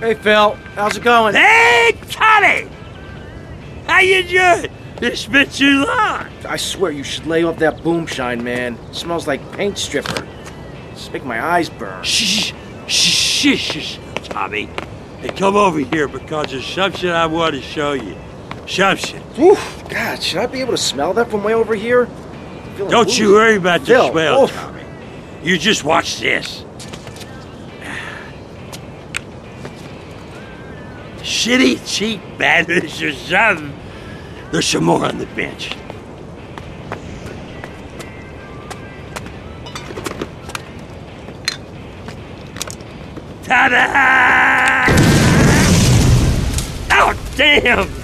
Hey, Phil. How's it going? Hey, Tommy! How you doing? It's been too long. I swear you should lay off that boom shine, man. It smells like paint stripper. It's making my eyes burn. Shh, shh, shh, Tommy. Hey, come over here because there's something I want to show you. Something. Oof, God, should I be able to smell that from way over here? Don't you worry about the smell, oof. Tommy. You just watch this. Shitty, cheap badness or something. There's some more on the bench. Ta-da! Oh, damn!